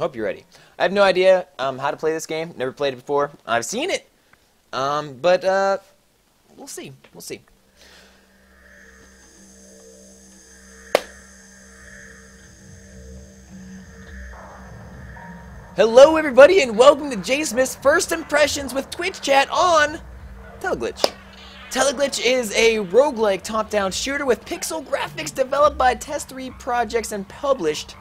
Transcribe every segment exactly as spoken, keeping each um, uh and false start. hope you're ready. I have no idea um, how to play this game. Never played it before. I've seen it. Um, but uh, we'll see. We'll see. Hello, everybody, and welcome to JSmith's First Impressions with Twitch Chat on Teleglitch. Teleglitch is a roguelike top-down shooter with pixel graphics developed by Test three Projects and published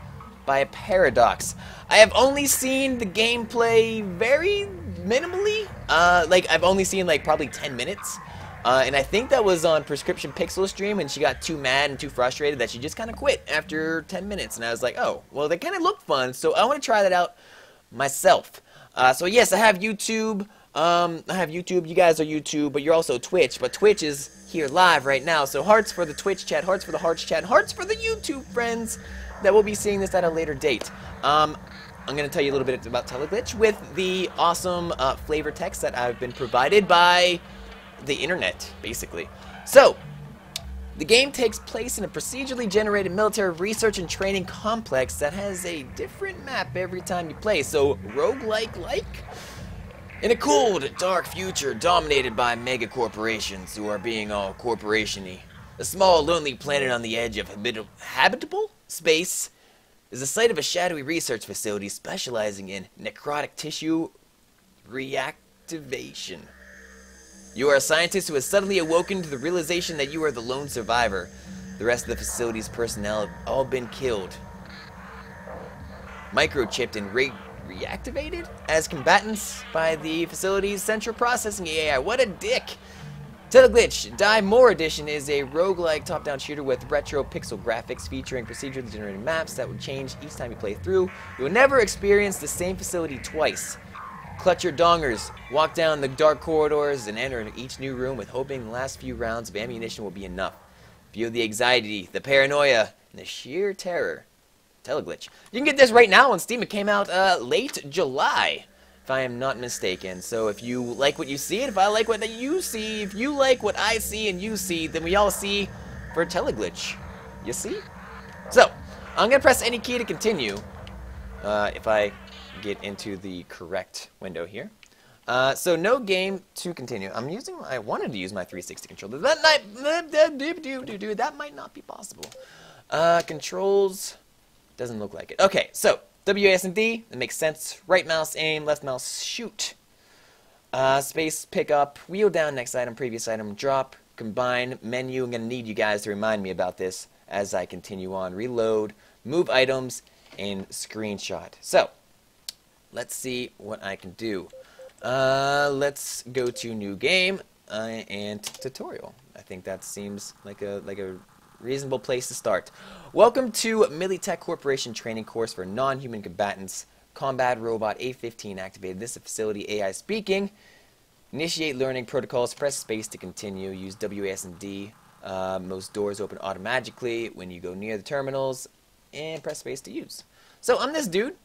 by Paradox. I have only seen the gameplay very minimally. Uh, like, I've only seen, like, probably ten minutes. Uh, and I think that was on Prescription Pixel Stream, and she got too mad and too frustrated that she just kind of quit after ten minutes. And I was like, oh, well, they kind of look fun, so I want to try that out myself. Uh, so, yes, I have YouTube. Um, I have YouTube. You guys are YouTube, but you're also Twitch. But Twitch is here live right now. So hearts for the Twitch chat, hearts for the hearts chat, hearts for the YouTube friends that will be seeing this at a later date. Um, I'm going to tell you a little bit about Teleglitch with the awesome uh, flavor text that I've been provided by the internet, basically. So, the game takes place in a procedurally generated military research and training complex that has a different map every time you play. So, roguelike-like? In a cold, dark future dominated by mega corporations who are being all corporation-y, a small, lonely planet on the edge of habit habitable space is the site of a shadowy research facility specializing in necrotic tissue reactivation. You are a scientist who has suddenly awoken to the realization that you are the lone survivor. The rest of the facility's personnel have all been killed, microchipped, and rigged. Reactivated as combatants by the facility's central processing A I. What a dick! Teleglitch Die More Edition is a roguelike top-down shooter with retro pixel graphics featuring procedurally generated maps that would change each time you play through. You will never experience the same facility twice. Clutch your dongers, walk down the dark corridors, and enter each new room with hoping the last few rounds of ammunition will be enough. Feel the anxiety, the paranoia, and the sheer terror. Teleglitch. You can get this right now on Steam. It came out uh, late July, if I am not mistaken. So if you like what you see, and if I like what you see, if you like what I see and you see, then we all see for Teleglitch. You see? So, I'm going to press any key to continue, uh, if I get into the correct window here. Uh, so, no game to continue. I'm using, I wanted to use my three sixty controller. That, might, that might not be possible. Uh, controls... Doesn't look like it. Okay, so W A S D, that makes sense. Right mouse aim, left mouse shoot. Uh, space pick up, wheel down, next item, previous item, drop, combine, menu. I'm going to need you guys to remind me about this as I continue on. Reload, move items, and screenshot. So, let's see what I can do. Uh, let's go to new game uh, and tutorial. I think that seems like a like a... reasonable place to start. Welcome to Militech Corporation training course for non-human combatants. Combat robot A fifteen activated. This is facility A I speaking. Initiate learning protocols. Press space to continue. Use W A S D. Uh, most doors open automatically when you go near the terminals. And press space to use. So I'm this dude,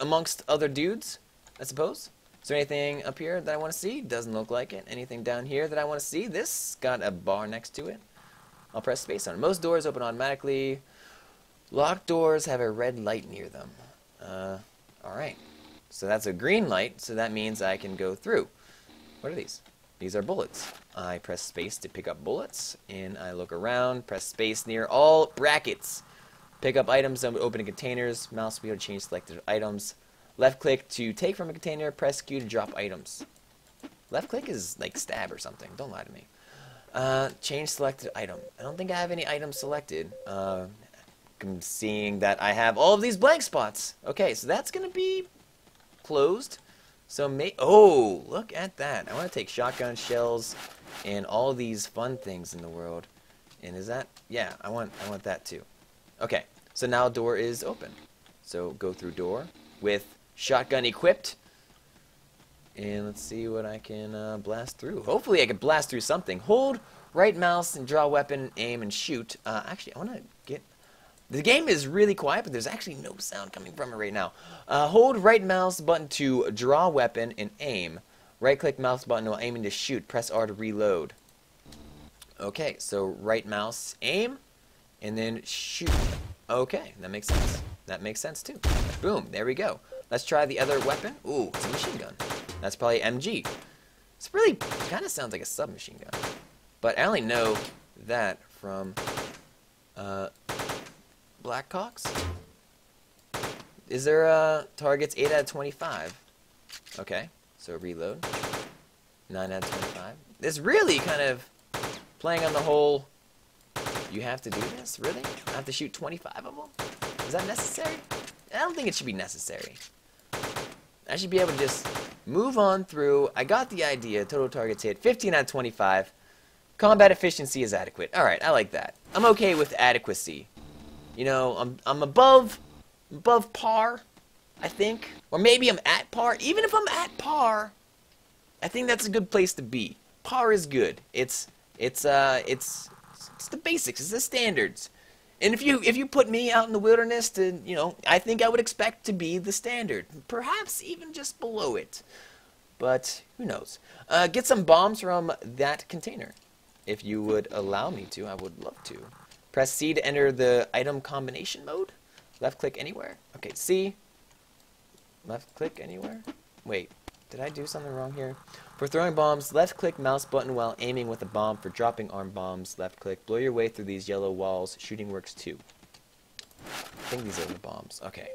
amongst other dudes, I suppose. Is there anything up here that I want to see? Doesn't look like it. Anything down here that I want to see? This got a bar next to it. I'll press space on. Most doors open automatically. Locked doors have a red light near them. Uh, Alright. So that's a green light, so that means I can go through. What are these? These are bullets. I press space to pick up bullets, and I look around, press space near all brackets. Pick up items, open containers, mouse wheel to change selected items. Left click to take from a container, press Q to drop items. Left click is like stab or something, don't lie to me. Uh, change selected item. I don't think I have any items selected. Uh, I'm seeing that I have all of these blank spots. Okay, so that's going to be closed. So may oh, look at that. I want to take shotgun shells and all these fun things in the world. And is that? Yeah, I want, I want that too. Okay, so now door is open. So go through door with shotgun equipped. And let's see what I can uh, blast through. Hopefully I can blast through something. Hold right mouse and draw weapon, aim, and shoot. Uh, actually, I want to get... The game is really quiet, but there's actually no sound coming from it right now. Uh, hold right mouse button to draw weapon and aim. Right-click mouse button while aiming to shoot. Press R to reload. Okay, so right mouse, aim, and then shoot. Okay, that makes sense. That makes sense too. Boom, there we go. Let's try the other weapon. Ooh, it's a machine gun. That's probably M G. It's really kind of sounds like a submachine gun. But I only know that from uh, Blackhawks. Is there uh, targets eight out of twenty-five? Okay, so reload. nine out of twenty-five. This really kind of playing on the whole, you have to do this? Really? I have to shoot twenty-five of them? Is that necessary? I don't think it should be necessary. I should be able to just move on through. I got the idea. Total targets hit. fifteen out of twenty-five. Combat efficiency is adequate. Alright, I like that. I'm okay with adequacy. You know, I'm, I'm above, above par, I think. Or maybe I'm at par. Even if I'm at par, I think that's a good place to be. Par is good. It's, it's, uh, it's, it's the basics. It's the standards. And if you if you put me out in the wilderness to, you know, I think I would expect to be the standard. Perhaps even just below it. But who knows. Uh, get some bombs from that container. If you would allow me to, I would love to. Press C to enter the item combination mode. Left click anywhere. Okay, C. Left click anywhere. Wait, did I do something wrong here? For throwing bombs, left click mouse button while aiming with a bomb. For dropping arm bombs, left click. Blow your way through these yellow walls. Shooting works too. I think these are the bombs. Okay.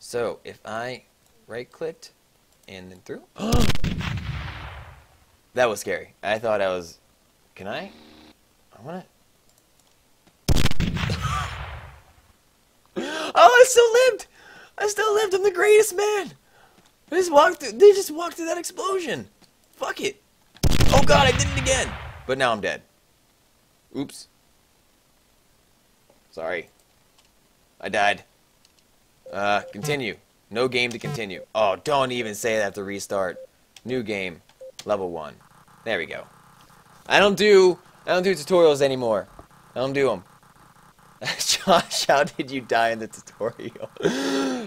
So, if I right clicked and then threw. That was scary. I thought I was. Can I? I want to. Oh, I still lived! I still lived! I'm the greatest man! I just walked through. They just walked through that explosion! Fuck it. Oh god, I did it again. But now I'm dead. Oops. Sorry. I died. Uh, continue. No game to continue. Oh, don't even say that to restart. New game. Level one. There we go. I don't do, I don't do tutorials anymore. I don't do them. Josh, how did you die in the tutorial?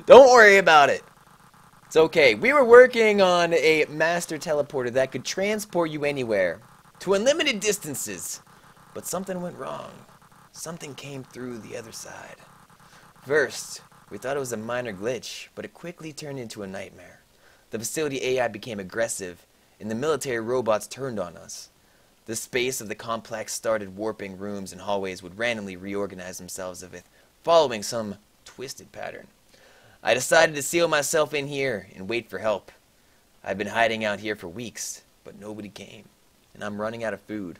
Don't worry about it. It's okay. We were working on a master teleporter that could transport you anywhere, to unlimited distances. But something went wrong. Something came through the other side. First, we thought it was a minor glitch, but it quickly turned into a nightmare. The facility A I became aggressive, and the military robots turned on us. The space of the complex started warping. Rooms and hallways would randomly reorganize themselves as if following some twisted pattern. I decided to seal myself in here and wait for help. I've been hiding out here for weeks, but nobody came, and I'm running out of food.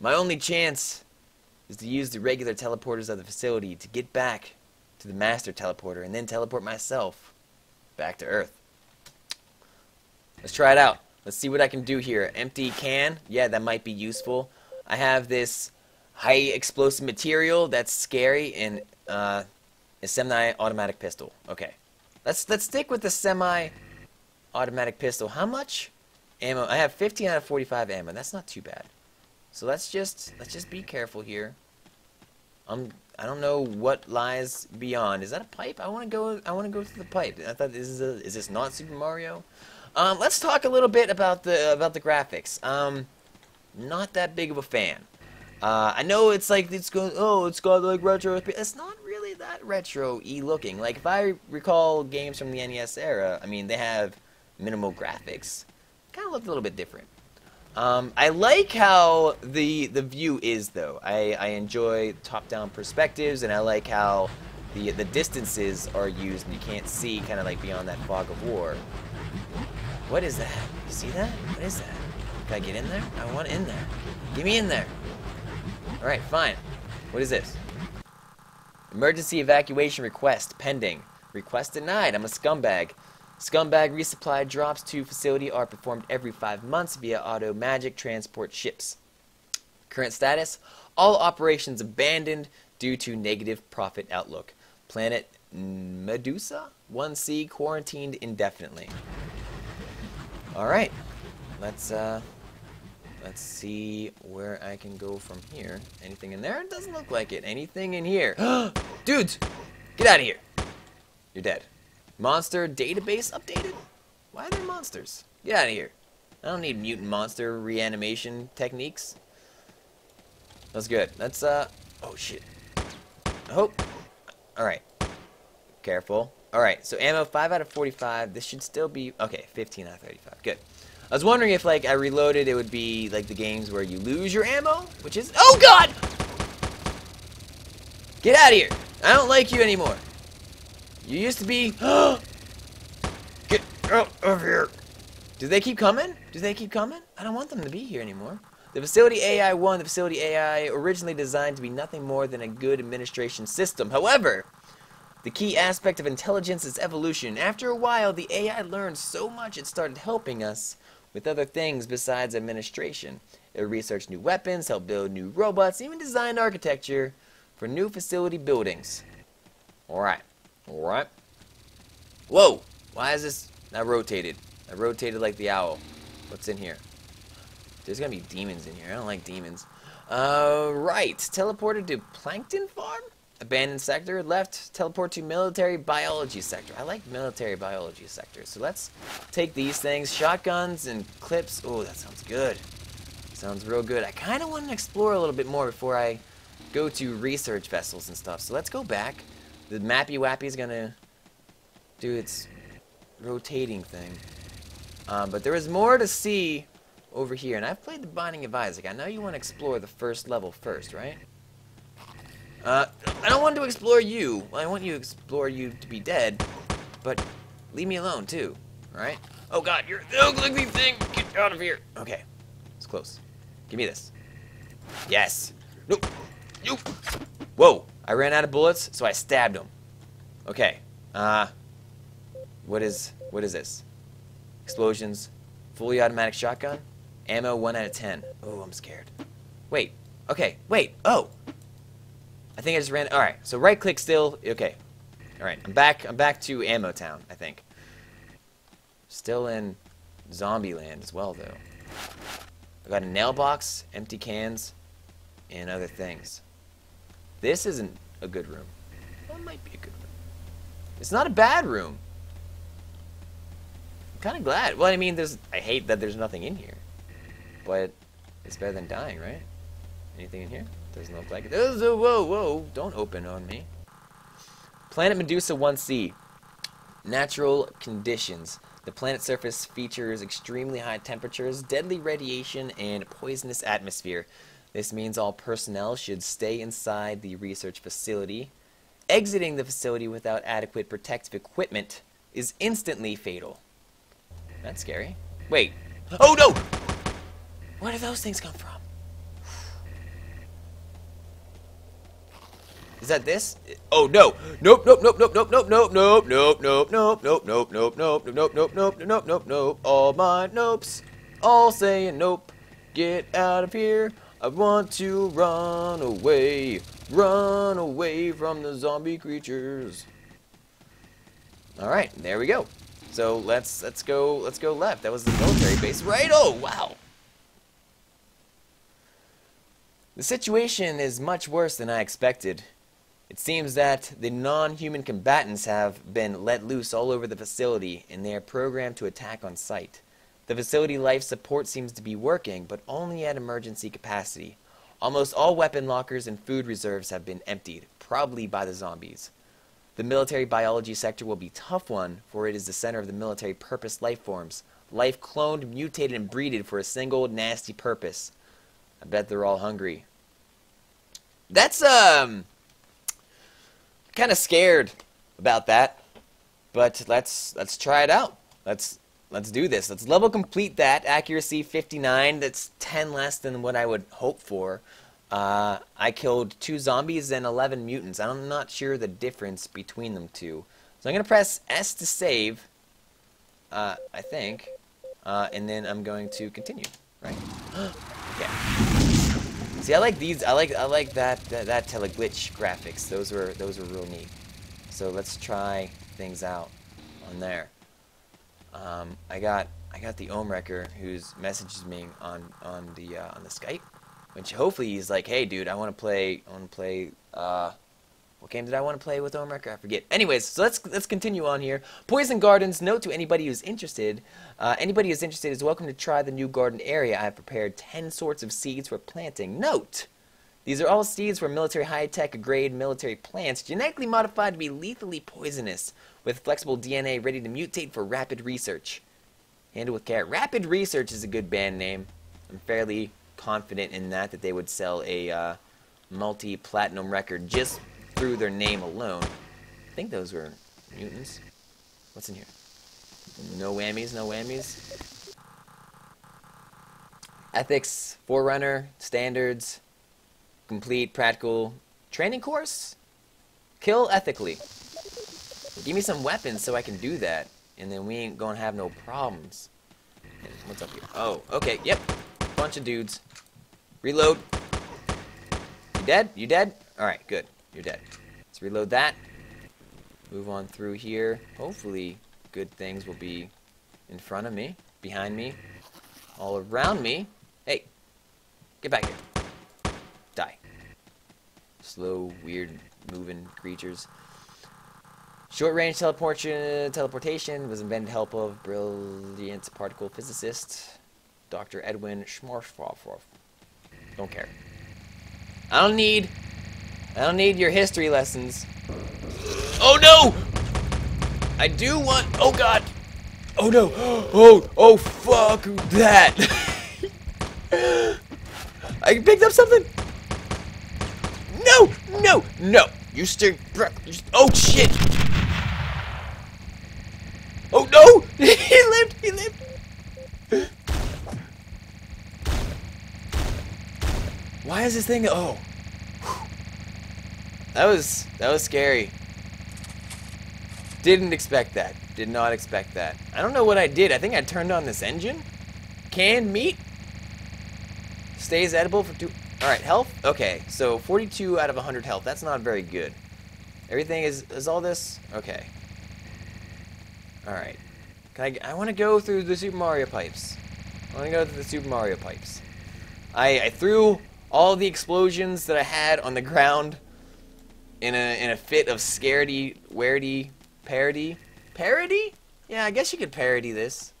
My only chance is to use the regular teleporters of the facility to get back to the master teleporter and then teleport myself back to Earth. Let's try it out. Let's see what I can do here. Empty can? Yeah, that might be useful. I have this high explosive material that's scary, and uh, a semi-automatic pistol. Okay. Let's let's stick with the semi-automatic pistol. How much ammo? I have fifteen out of forty-five ammo. That's not too bad. So let's just let's just be careful here. I'm I don't know what lies beyond. Is that a pipe? I want to go. I want to go through the pipe. I thought this is a, is this not Super Mario? Um, let's talk a little bit about the about the graphics. Um, not that big of a fan. Uh, I know it's like it's going. Oh, it's got like retro. It's not really that retro-y looking. Like if I recall games from the N E S era, I mean they have minimal graphics. Kind of looked a little bit different. Um, I like how the the view is though. I I enjoy top-down perspectives, and I like how the the distances are used, and you can't see kind of like beyond that fog of war. What is that? You see that? What is that? Can I get in there? I want in there. Get me in there. Alright, fine. What is this? Emergency evacuation request pending. Request denied. I'm a scumbag. Scumbag resupply drops to facility are performed every five months via auto magic transport ships. Current status. All operations abandoned due to negative profit outlook. Planet Medusa one C quarantined indefinitely. Alright. Let's, uh... let's see where I can go from here. Anything in there? It doesn't look like it. Anything in here? Dudes! Get out of here! You're dead. Monster database updated? Why are there monsters? Get out of here. I don't need mutant monster reanimation techniques. That's good. Let's, uh... oh, shit. I hope... Alright. Careful. Alright, so ammo five out of forty-five. This should still be... Okay, fifteen out of thirty-five. Good. I was wondering if, like, I reloaded, it would be, like, the games where you lose your ammo, which is... Oh, God! Get out of here! I don't like you anymore. You used to be... Get out of here! Do they keep coming? Do they keep coming? I don't want them to be here anymore. The Facility A I one, the Facility A I, originally designed to be nothing more than a good administration system. However, the key aspect of intelligence is evolution. After a while, the A I learned so much it started helping us with other things besides administration. It researched new weapons, helped build new robots, even designed architecture for new facility buildings. Alright. Alright. Whoa! Why is this not rotated? I rotated like the owl. What's in here? There's gonna be demons in here. I don't like demons. Uh, right. Teleported to Plankton Farm? Abandoned sector. Left. Teleport to Military Biology sector. I like Military Biology sector. So let's take these things. Shotguns and clips. Oh, that sounds good. Sounds real good. I kind of want to explore a little bit more before I go to research vessels and stuff. So let's go back. The Mappy Wappy is gonna do its rotating thing. Um, but there is more to see over here, and I've played the Binding of Isaac. I know you want to explore the first level first, right? Uh, I don't want to explore you. I want you to explore you to be dead, but leave me alone too, right? Oh God, you're the ugly thing! Get out of here! Okay, it's close. Give me this. Yes! Nope! Nope! Whoa! I ran out of bullets, so I stabbed him. Okay, uh, what is, what is this? Explosions, fully automatic shotgun, ammo one out of ten. Oh, I'm scared. Wait. Okay. Wait. Oh. I think I just ran... Alright. So right-click still. Okay. Alright. I'm back. I'm back to Ammo Town, I think. Still in Zombie Land as well, though. I got a nail box, empty cans, and other things. This isn't a good room. Well, it might be a good room. It's not a bad room. I'm kind of glad. Well, I mean, there's... I hate that there's nothing in here. But it's better than dying, right? Anything in here? Doesn't look like it. Whoa, whoa, whoa. Don't open on me. Planet Medusa one C. Natural conditions. The planet's surface features extremely high temperatures, deadly radiation, and a poisonous atmosphere. This means all personnel should stay inside the research facility. Exiting the facility without adequate protective equipment is instantly fatal. That's scary. Wait. Oh, no! Where do those things come from? Is that this? Oh no! Nope! Nope! Nope! Nope! Nope! Nope! Nope! Nope! Nope! Nope! Nope! Nope! Nope! Nope! Nope! Nope! Nope! Nope! Nope! Nope! Nope! All my nopes, all saying nope. Get out of here! I want to run away, run away from the zombie creatures. All right, there we go. So let's let's go let's go left. That was the military base, right? Oh wow. The situation is much worse than I expected. It seems that the non-human combatants have been let loose all over the facility, and they are programmed to attack on sight. The facility life support seems to be working, but only at emergency capacity. Almost all weapon lockers and food reserves have been emptied, probably by the zombies. The military biology sector will be a tough one, for it is the center of the military purpose life forms. Life cloned, mutated, and breeded for a single nasty purpose. I bet they're all hungry. That's, um... kind of scared about that. But let's let's try it out. Let's let's do this. Let's level complete that. Accuracy fifty-nine. That's ten less than what I would hope for. Uh, I killed two zombies and eleven mutants. I'm not sure the difference between them two. So I'm going to press S to save. Uh, I think. Uh, and then I'm going to continue. Right? Okay. See, I like these. I like I like that that, that Teleglitch graphics. Those were those were real neat. So let's try things out on there. Um, I got I got the Omewrecker who's messages me on on the uh, on the Skype, which hopefully he's like, hey dude, I want to play I want to play. Uh, what game did I want to play with Omewrecker? I forget. Anyways, so let's let's continue on here. Poison Gardens. Note to anybody who's interested. Uh, anybody who's interested is welcome to try the new garden area. I have prepared ten sorts of seeds for planting. Note, These are all seeds from military high-tech grade military plants genetically modified to be lethally poisonous, with flexible D N A ready to mutate for rapid research. Handle with care. Rapid Research is a good band name. I'm fairly confident in that, that they would sell a uh, multi-platinum record just through their name alone. I think those were mutants. What's in here? No whammies, no whammies. Ethics, Forerunner, Standards, Complete Practical Training Course? Kill ethically. Give me some weapons so I can do that, and then we ain't gonna have no problems. What's up here? Oh, okay, yep. Bunch of dudes. Reload. You dead? You dead? Alright, good. You're dead. Let's reload that. Move on through here. Hopefully, good things will be in front of me, behind me, all around me. Hey, get back here. Die. Slow, weird, moving creatures. Short-range teleportation was invented with the help of brilliant particle physicist Doctor Edwin Schmorfroff. Don't care. I don't need. I don't need your history lessons. Oh no! I do want. Oh god! Oh no! Oh oh fuck that! I picked up something. No! No! No! You still. Oh shit! Oh no! He lived! He lived! Why is this thing? Oh, that was that was scary. Didn't expect that. Did not expect that. I don't know what I did. I think I turned on this engine. Canned meat stays edible for two. All right, health. Okay, so forty-two out of one hundred health. That's not very good. Everything is is all this. Okay. All right. Can I? I want to go through the Super Mario pipes. I want to go through the Super Mario pipes. I I threw all the explosions that I had on the ground in a in a fit of scaredy, waredy, parody, parody. Yeah, I guess you could parody this.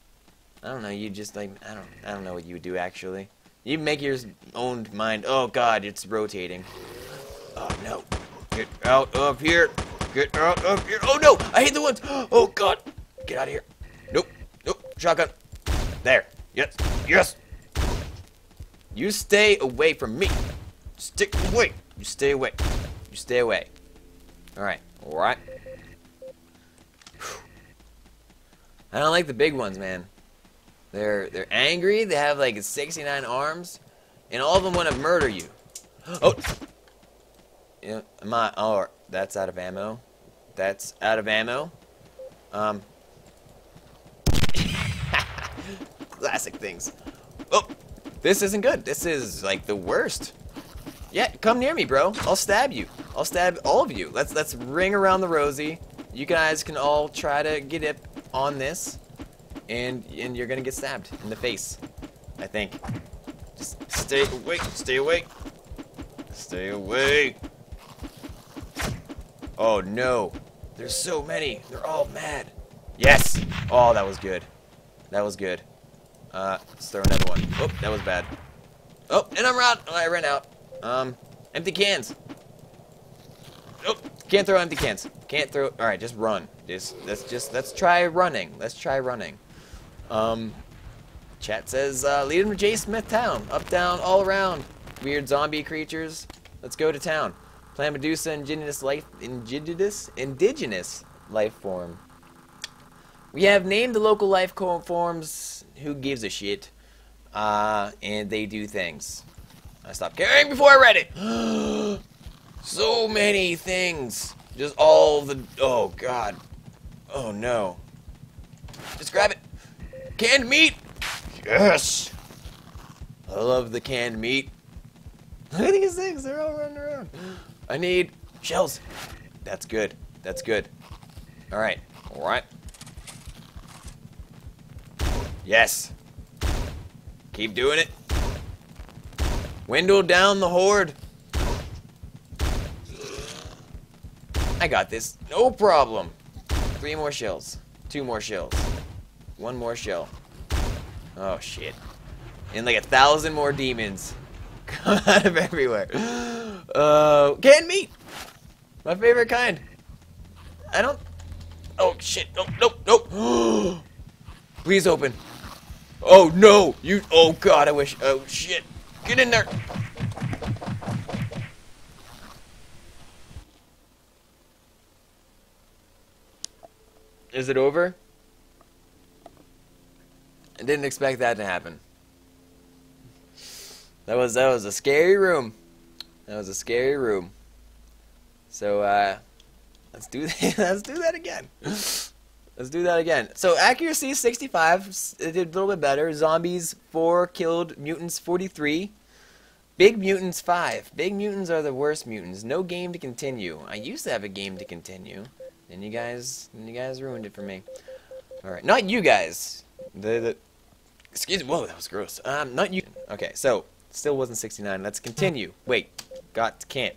I don't know. You just like I don't I don't know what you would do actually. You make your own mind. Oh God, it's rotating. Oh no! Get out of here! Get out of here! Oh no! I hit the ones. Oh God! Get out of here! Nope! Nope! Shotgun! There! Yes! Yes! You stay away from me. Stick away. You stay away. You stay away. Alright. Alright. I don't like the big ones, man. They're they're angry. They have like sixty-nine arms. And all of them want to murder you. Oh! Yeah, my, oh, that's out of ammo. That's out of ammo. Um. Classic things. Oh! This isn't good. This is like the worst. Yeah, come near me, bro. I'll stab you. I'll stab all of you. Let's let's ring around the rosy. You guys can all try to get up on this, and and you're gonna get stabbed in the face. I think. Just stay away. Stay away. Stay away. Oh no. There's so many. They're all mad. Yes. Oh, that was good. That was good. Uh, let's throw another one. Oh, that was bad. Oh, and I'm out. Oh, I ran out. Um, empty cans. Oh, can't throw empty cans. Can't throw. All right, just run. Just let's just let's try running. Let's try running. Um, chat says uh, lead him to J Smith Town. Up, down, all around. Weird zombie creatures. Let's go to town. Planet Medusa, indigenous life, indigenous, indigenous life form. We have named the local life forms. Who gives a shit? Uh, and they do things. I stopped caring before I read it. So many things. Just all the. Oh God. Oh no. Just grab it. Canned meat. Yes. I love the canned meat. Look at these things. They're all running around. I need shells. That's good. That's good. All right. All right. Yes. Keep doing it. Window down the horde. I got this. No problem. Three more shells. Two more shells. One more shell. Oh, shit. And like a thousand more demons. come out of everywhere. Uh, canned meat! My favorite kind. I don't... Oh, shit. Nope, nope, nope. Please open. Oh, no! You... Oh, God, I wish... Oh, shit. Get in there! Is it over? I didn't expect that to happen. That was that was a scary room. That was a scary room. So uh, let's do that. Let's do that again. Let's do that again. So accuracy sixty-five. It did a little bit better. Zombies four killed. Mutants forty-three. Big mutants five. Big mutants are the worst mutants. No game to continue. I used to have a game to continue, and you guys, and you guys ruined it for me. All right, not you guys. The, the excuse me. Whoa, that was gross. Um, not you. Okay, so. Still wasn't sixty-nine. Let's continue. Wait. Got can't.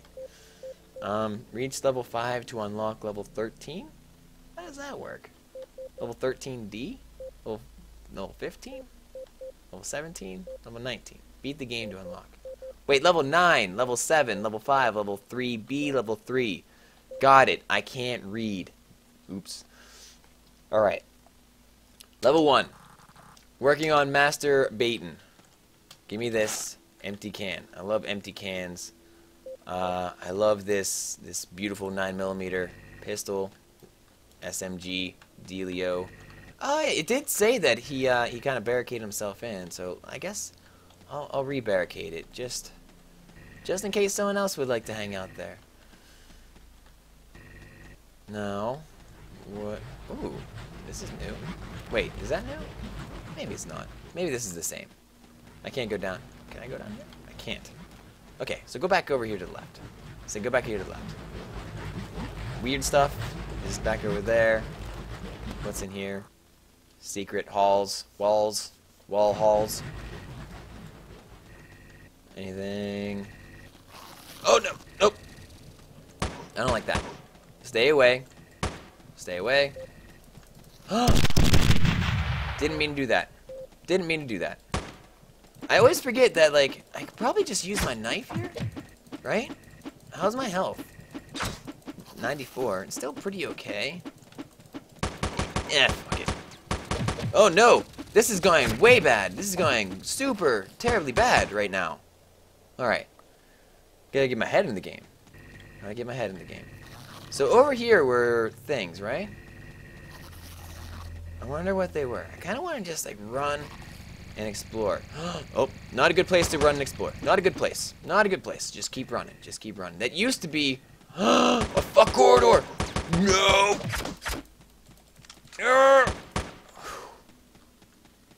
Um, reach level five to unlock level thirteen? How does that work? Level thirteen D? Level, level fifteen? Level seventeen? Level nineteen. Beat the game to unlock. Wait, level nine, level seven, level five, level three B, level three. Got it. I can't read. Oops. Alright. Level one. Working on Master Baton. Give me this. Empty can. I love empty cans. Uh, I love this this beautiful nine millimeter pistol, S M G, Delio. Oh, yeah, it did say that he uh, he kind of barricaded himself in, so I guess I'll, I'll re-barricade it just just in case someone else would like to hang out there. No, what? Ooh, this is new. Wait, is that new? Maybe it's not. Maybe this is the same. I can't go down. Can I go down here? I can't. Okay, so go back over here to the left. So go back here to the left. Weird stuff is back over there. What's in here? Secret halls, walls, wall halls. Anything? Oh no! Nope! I don't like that. Stay away. Stay away. Didn't mean to do that. Didn't mean to do that. I always forget that, like, I could probably just use my knife here, right? How's my health? ninety-four. It's still pretty okay. Yeah, fuck it. Oh, no! This is going way bad. This is going super, terribly bad right now. Alright. Gotta get my head in the game. Gotta get my head in the game. So over here were things, right? I wonder what they were. I kinda wanna just, like, run... and explore. Oh, not a good place to run and explore. Not a good place. Not a good place. Just keep running. Just keep running. That used to be a fuck corridor. No. I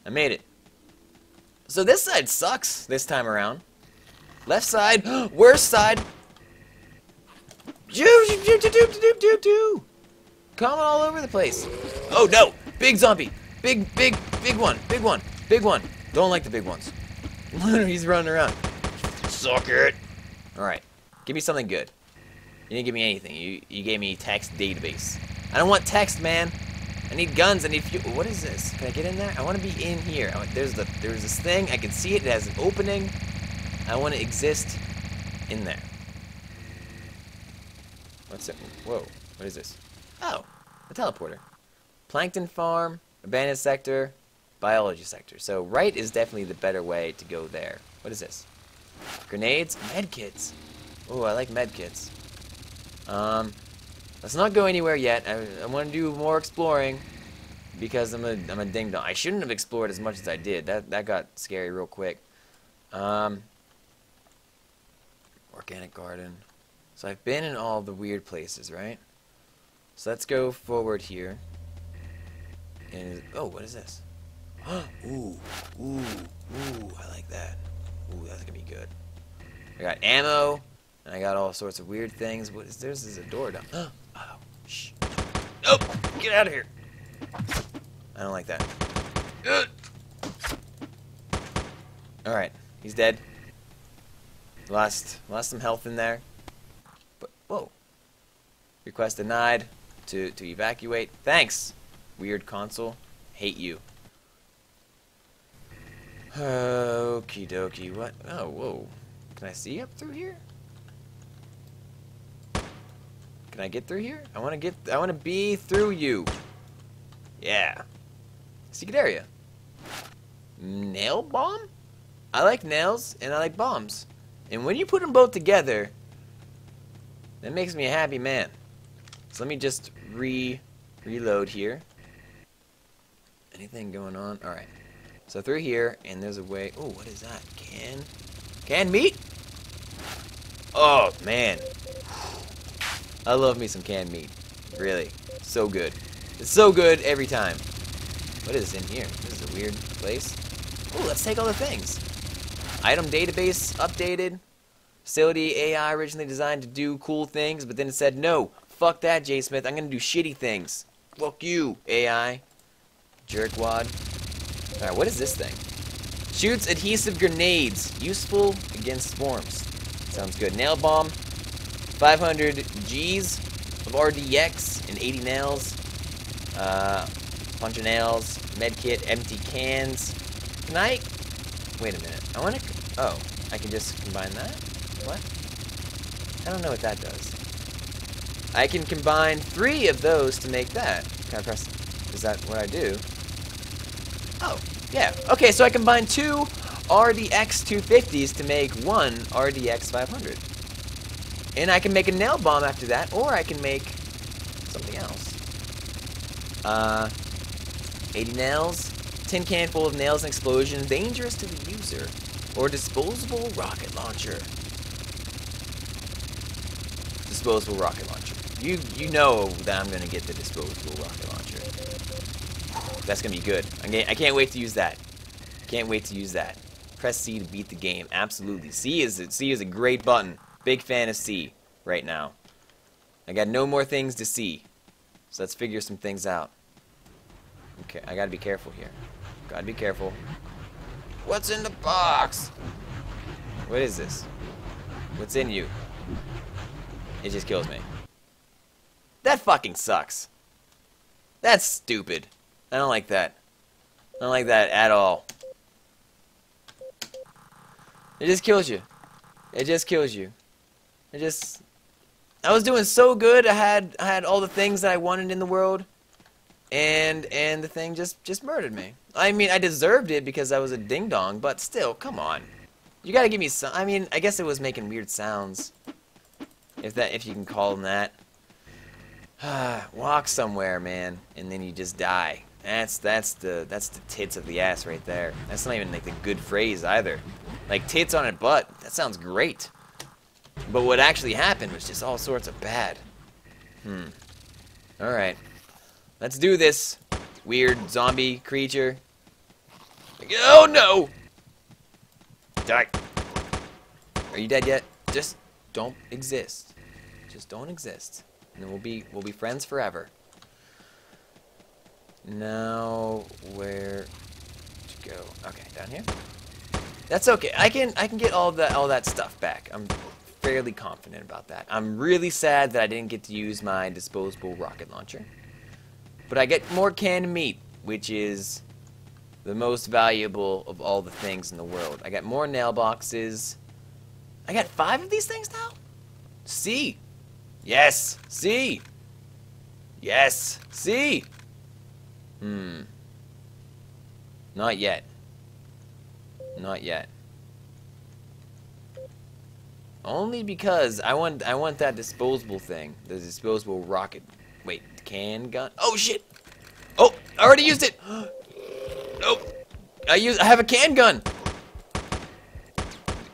made it. So this side sucks this time around. Left side, worst side. Coming all over the place. Oh no! Big zombie. Big, big, big one. Big one. Big one. Don't like the big ones. He's running around. Suck it. Alright. Give me something good. You didn't give me anything. You you gave me text database. I don't want text, man. I need guns. I need fuel. What is this? Can I get in there? I want to be in here. I want, there's the there's this thing. I can see it. It has an opening. I want to exist in there. What's it? Whoa. What is this? Oh. A teleporter. Plankton farm. Abandoned sector. Biology sector. So right is definitely the better way to go there. What is this? Grenades? Med kits. Oh, I like med kits. Um, let's not go anywhere yet. I, I want to do more exploring because I'm a I'm a ding dong. I shouldn't have explored as much as I did. That that got scary real quick. Um, organic garden. So I've been in all the weird places, right? So let's go forward here. And oh, what is this? Ooh, ooh, ooh, I like that. Ooh, that's gonna be good. I got ammo, and I got all sorts of weird things. What is this? This is a door down. Oh, shh. Nope, get out of here. I don't like that. Alright, he's dead. Lost, lost some health in there. But, whoa. Request denied to, to evacuate. Thanks, weird console. Hate you. Okie dokie, what? Oh, whoa. Can I see up through here? Can I get through here? I want to get, I want to be through you. Yeah. Secret area. Nail bomb? I like nails and I like bombs. And when you put them both together, that makes me a happy man. So let me just re reload here. Anything going on? All right. So through here, and there's a way. Oh, what is that? Can can meat? Oh man, I love me some canned meat. Really, so good. It's so good every time. What is in here? This is a weird place. Oh, let's take all the things. Item database updated. Facility A I originally designed to do cool things, but then it said no. Fuck that, JSmith. I'm gonna do shitty things. Fuck you, A I. Jerkwad. Alright, what is this thing? Shoots adhesive grenades. Useful against swarms. Sounds good. Nail bomb. five hundred G's of R D X and eighty nails. Uh, bunch of nails. Medkit. Empty cans. Can I... Wait a minute. I want to... Oh. I can just combine that? What? I don't know what that does. I can combine three of those to make that. Can I press... Is that what I do? Oh, yeah. Okay, so I combine two R D X two fifties to make one R D X five hundred. And I can make a nail bomb after that, or I can make something else. Uh, eighty nails, tin can full of nails and explosions, dangerous to the user, or disposable rocket launcher. Disposable rocket launcher. You you know that I'm gonna get the disposable rocket launcher. That's gonna be good. I'm gonna, I can't wait to use that. Can't wait to use that. Press C to beat the game. Absolutely. C is a, C is a great button. Big fan of C right now. I got no more things to see, so let's figure some things out. Okay, I gotta be careful here. Gotta be careful. What's in the box? What is this? What's in you? It just kills me. That fucking sucks. That's stupid. I don't like that. I don't like that at all. It just kills you. It just kills you. It just... I was doing so good. I had I had all the things that I wanted in the world. And and the thing just, just murdered me. I mean, I deserved it because I was a ding-dong, but still, come on. You gotta give me some... I mean, I guess it was making weird sounds. If that, if you can call them that. Walk somewhere, man, and then you just die. That's that's the that's the tits of the ass right there. That's not even like the good phrase either. Like tits on a butt. That sounds great. But what actually happened was just all sorts of bad. Hmm. All right. Let's do this, weird zombie creature. Oh no! Die. Are you dead yet? Just don't exist. Just don't exist. And we'll be we'll be friends forever. Now where to go? Okay, down here. That's okay. I can I can get all that all that stuff back. I'm fairly confident about that. I'm really sad that I didn't get to use my disposable rocket launcher. But I get more canned meat, which is the most valuable of all the things in the world. I got more nail boxes. I got five of these things now? See? Yes! C! Yes! C! Hmm. Not yet. Not yet. Only because I want I want that disposable thing. The disposable rocket. Wait, can gun? Oh shit! Oh! I already used it! Nope! I use I have a can gun!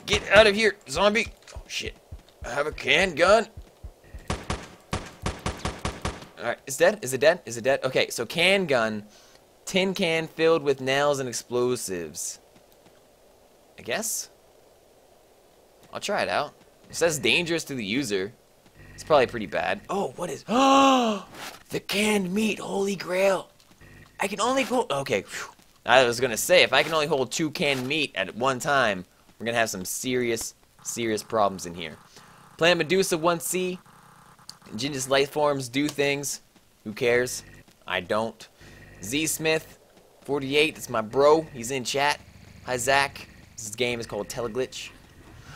Get out of here, zombie! Oh shit. I have a can gun! Alright, is dead? Is it dead? Is it dead? Okay, so can gun, tin can filled with nails and explosives. I guess? I'll try it out. It says dangerous to the user. It's probably pretty bad. Oh, what is... Oh! The canned meat, holy grail! I can only hold... Okay, whew. I was gonna say, if I can only hold two canned meat at one time, we're gonna have some serious, serious problems in here. Planet Medusa one C. Indigenous life forms do things. Who cares? I don't. Z Smith forty-eight, that's my bro. He's in chat. Hi, Zach. This game is called Teleglitch.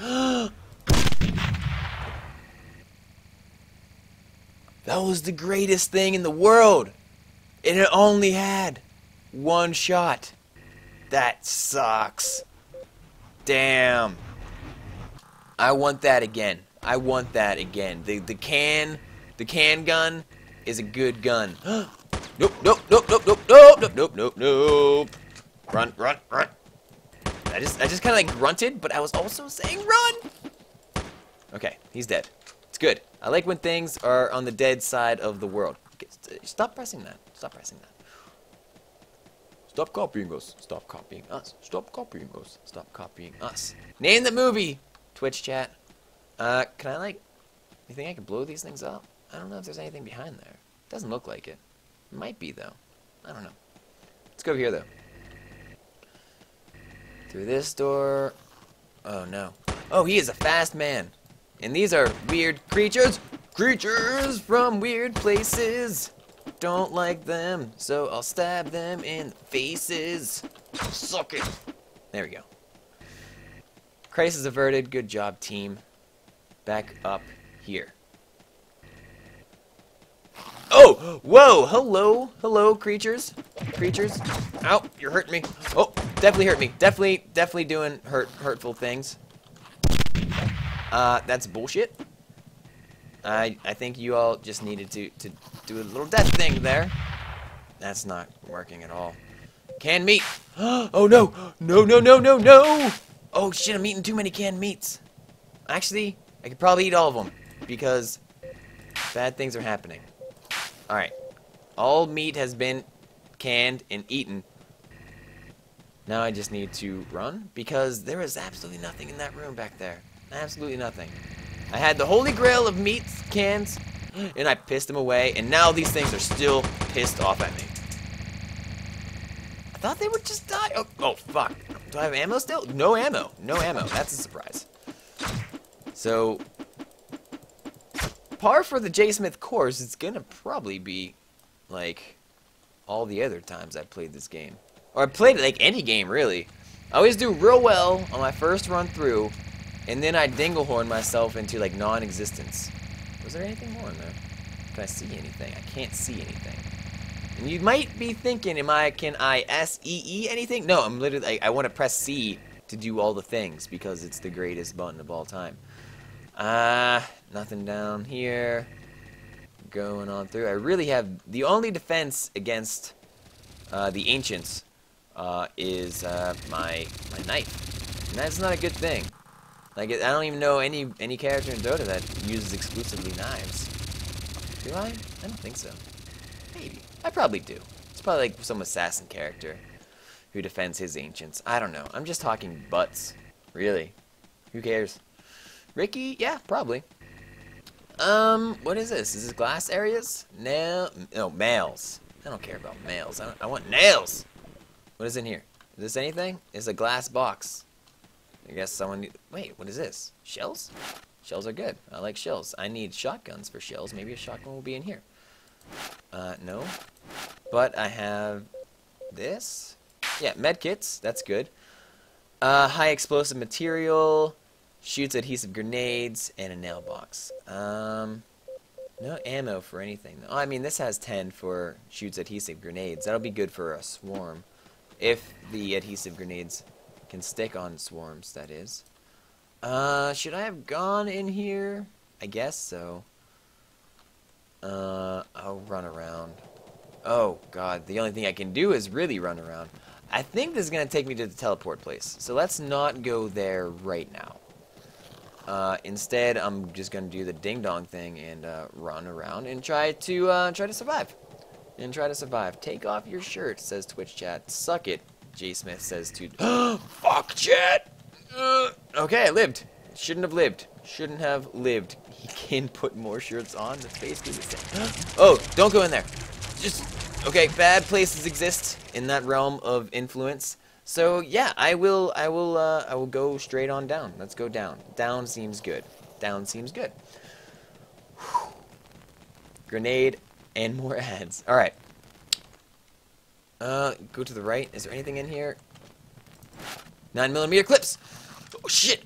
That was the greatest thing in the world. And it only had one shot. That sucks. Damn. I want that again. I want that again. The the can the can gun is a good gun. Nope, nope, nope, nope, nope, nope, nope, nope, nope, nope. Run, run, run. I just I just kinda like grunted, but I was also saying run. Okay, he's dead. It's good. I like when things are on the dead side of the world. Stop pressing that. Stop pressing that. Stop copying us. Stop copying us. Stop copying us. Stop copying us. Name the movie, Twitch chat. Uh, can I, like, you think I can blow these things up? I don't know if there's anything behind there. Doesn't look like it. Might be, though. I don't know. Let's go over here, though. Through this door. Oh, no. Oh, he is a fast man. And these are weird creatures. Creatures from weird places. Don't like them, so I'll stab them in the faces. Suck it. There we go. Crisis averted. Good job, team. Back up here. Oh! Whoa! Hello! Hello, creatures. Creatures. Ow! You're hurting me. Oh! Definitely hurt me. Definitely, definitely doing hurt, hurtful things. Uh, that's bullshit. I, I think you all just needed to, to do a little death thing there. That's not working at all. Canned meat! Oh no! No, no, no, no, no! Oh shit, I'm eating too many canned meats. Actually, I could probably eat all of them, because bad things are happening. Alright. All meat has been canned and eaten. Now I just need to run, because there is absolutely nothing in that room back there. Absolutely nothing. I had the holy grail of meat cans, and I pissed them away, and now these things are still pissed off at me. I thought they would just die. Oh, oh fuck. Do I have ammo still? No ammo. No ammo. That's a surprise. So, par for the JSmith course, it's gonna probably be like all the other times I played this game. Or I played it like any game, really. I always do real well on my first run through, and then I dinglehorn myself into, like, non-existence. Was there anything more in there? Can I see anything? I can't see anything. And you might be thinking, am I, can I S E E anything? No, I'm literally, I, I want to press C to do all the things, because it's the greatest button of all time. Ah, uh, nothing down here. Going on through. I really have, the only defense against uh, the ancients uh, is uh, my, my knife. And that's not a good thing. Like, I don't even know any any character in Dota that uses exclusively knives. Do I? I don't think so. Maybe. I probably do. It's probably like some assassin character who defends his ancients. I don't know. I'm just talking butts. Really. Who cares? Ricky? Yeah, probably. Um, what is this? Is this glass areas? No. No, males. I don't care about males. I, don't, I want nails! What is in here? Is this anything? It's a glass box. I guess someone need, wait, what is this? Shells? Shells are good. I like shells. I need shotguns for shells. Maybe a shotgun will be in here. Uh, no. But I have this. Yeah, med kits. That's good. Uh, high explosive material. Shoots adhesive grenades. And a nail box. Um, no ammo for anything. Oh, I mean, this has ten for shoots adhesive grenades. That'll be good for a swarm. If the adhesive grenades can stick on swarms, that is. Uh, should I have gone in here? I guess so. Uh, I'll run around. Oh, God. The only thing I can do is really run around. I think this is going to take me to the teleport place. So let's not go there right now. Uh, instead, I'm just going to do the ding-dong thing and uh, run around and try to, uh, try to survive. And try to survive. Take off your shirt, says Twitch chat. Suck it. J. Smith says to fuck chat. Uh, okay, I lived. Shouldn't have lived. Shouldn't have lived. He can put more shirts on. That's basically the same. Oh, don't go in there. Just okay. Bad places exist in that realm of influence. So yeah, I will. I will. Uh, I will go straight on down. Let's go down. Down seems good. Down seems good. Whew. Grenade and more ads. All right. Uh, go to the right. Is there anything in here? nine millimeter clips! Oh, shit!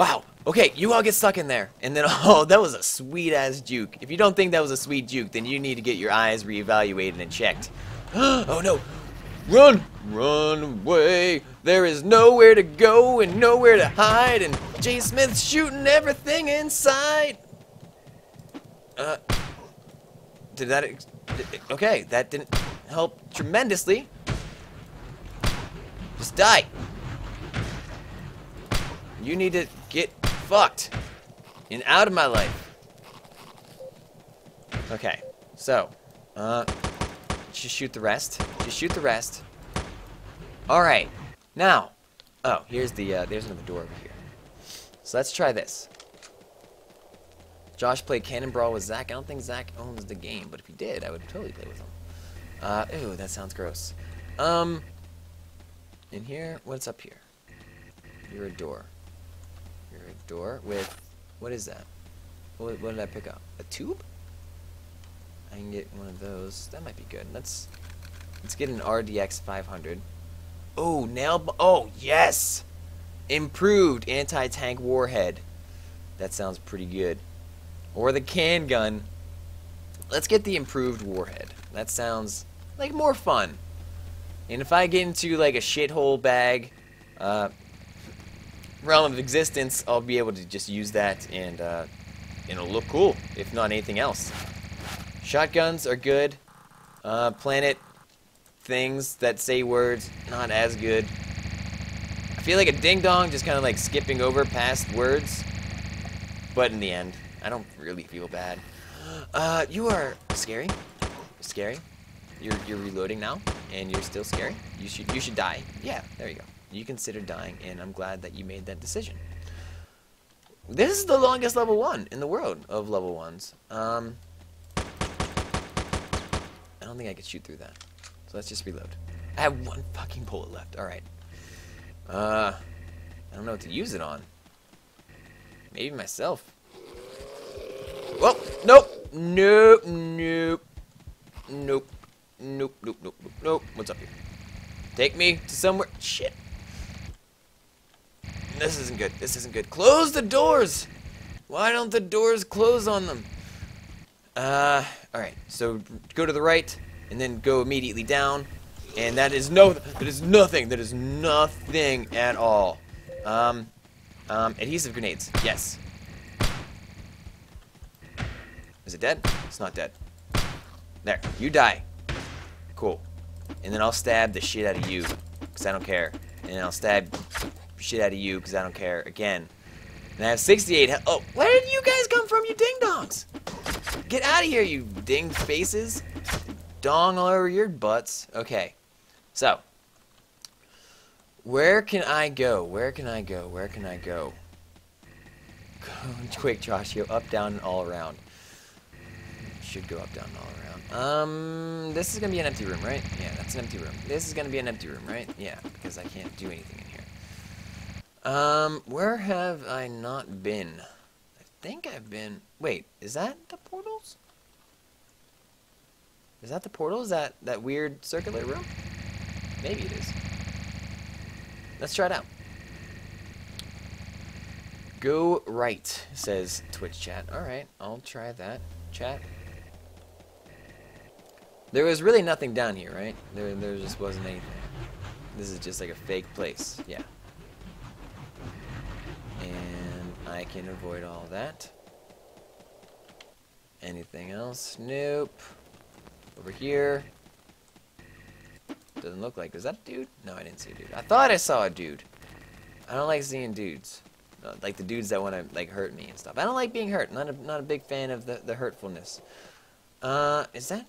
Wow. Okay, you all get stuck in there. And then, oh, that was a sweet-ass juke. If you don't think that was a sweet juke, then you need to get your eyes reevaluated and checked. Oh, no. Run! Run away! There is nowhere to go and nowhere to hide, and J. Smith's shooting everything in sight! Uh... Did that... Ex okay, that didn't help tremendously. Just die! You need to get fucked and out of my life. Okay, so... Uh... Just shoot the rest. Just shoot the rest. Alright. Now. Oh, here's the, uh, there's another door over here. So let's try this. Josh played Cannon Brawl with Zach. I don't think Zach owns the game, but if he did, I would totally play with him. Uh, ooh, that sounds gross. Um, in here, what's up here? You're a door. You're a door with, what is that? What, what did I pick up? A tube? I can get one of those. That might be good. Let's let's get an R D X five hundred. Oh, nail bomb. Oh, yes! Improved anti-tank warhead. That sounds pretty good. Or the can gun. Let's get the improved warhead. That sounds like more fun. And if I get into like a shithole bag uh, realm of existence, I'll be able to just use that and uh, it'll look cool, if not anything else. Shotguns are good. Uh, planet things that say words, not as good. I feel like a ding-dong just kind of like skipping over past words. But in the end, I don't really feel bad. Uh, you are scary. Scary. You're, you're reloading now, and you're still scary. You should, you should die. Yeah, there you go. You consider dying, and I'm glad that you made that decision. This is the longest level one in the world of level ones. Um... I don't think I could shoot through that. So let's just reload. I have one fucking bullet left. Alright. Uh, I don't know what to use it on. Maybe myself. Well, nope. Nope. Nope. Nope. Nope. Nope. Nope. Nope. Nope. What's up here? Take me to somewhere. Shit. This isn't good. This isn't good. Close the doors! Why don't the doors close on them? Uh... Alright, so go to the right, and then go immediately down, and that is no- that is nothing! That is nothing at all. Um, um, adhesive grenades, yes. Is it dead? It's not dead. There, you die. Cool. And then I'll stab the shit out of you, because I don't care. And then I'll stab shit out of you, because I don't care, again. And I have sixty-eight- oh, where did you guys come from, you ding-dongs? Get out of here, you ding faces. Dong all over your butts. Okay. So. Where can I go? Where can I go? Where can I go? Go quick, Josh. Go up, down, and all around. Should go up, down, and all around. Um, this is going to be an empty room, right? Yeah, that's an empty room. This is going to be an empty room, right? Yeah, because I can't do anything in here. Um, where have I not been? I think I've been... Wait, is that the portals? Is that the portal? Is that that weird circular room? Maybe it is. Let's try it out. Go right, says Twitch chat. Alright, I'll try that. Chat. There was really nothing down here, right? There, there just wasn't anything. This is just like a fake place. Yeah. I can avoid all that. Anything else? Nope. Over here. Doesn't look like. Is that a dude? No, I didn't see a dude. I thought I saw a dude. I don't like seeing dudes. Like the dudes that want to like hurt me and stuff. I don't like being hurt. Not a not a big fan of the the hurtfulness. Uh, is that?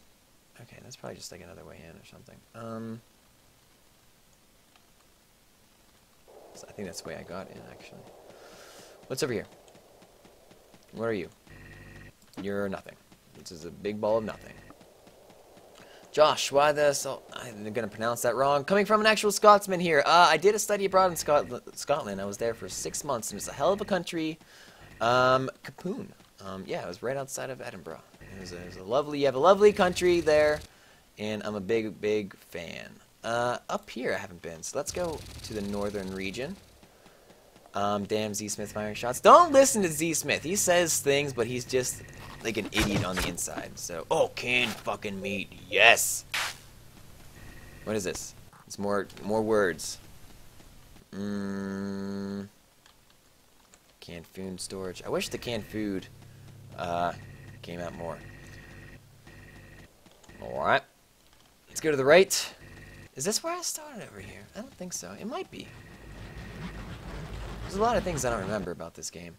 Okay, that's probably just like another way in or something. Um, so I think that's the way I got in actually. What's over here? What are you? You're nothing. This is a big ball of nothing. Josh, why the... So I'm going to pronounce that wrong. Coming from an actual Scotsman here. Uh, I did a study abroad in Scotland. Scotland. I was there for six months, and it's a hell of a country. Um, Capoon. Um, yeah, it was right outside of Edinburgh. It was, a, it was a lovely... You have a lovely country there, and I'm a big, big fan. Uh, up here I haven't been, so let's go to the northern region. Um, damn Z Smith firing shots. Don't listen to Z Smith. He says things, but he's just like an idiot on the inside. So, oh, canned fucking meat. Yes. What is this? It's more more words. Mmm. Canned food storage. I wish the canned food uh, came out more. Alright. Let's go to the right. Is this where I started over here? I don't think so. It might be. There's a lot of things I don't remember about this game.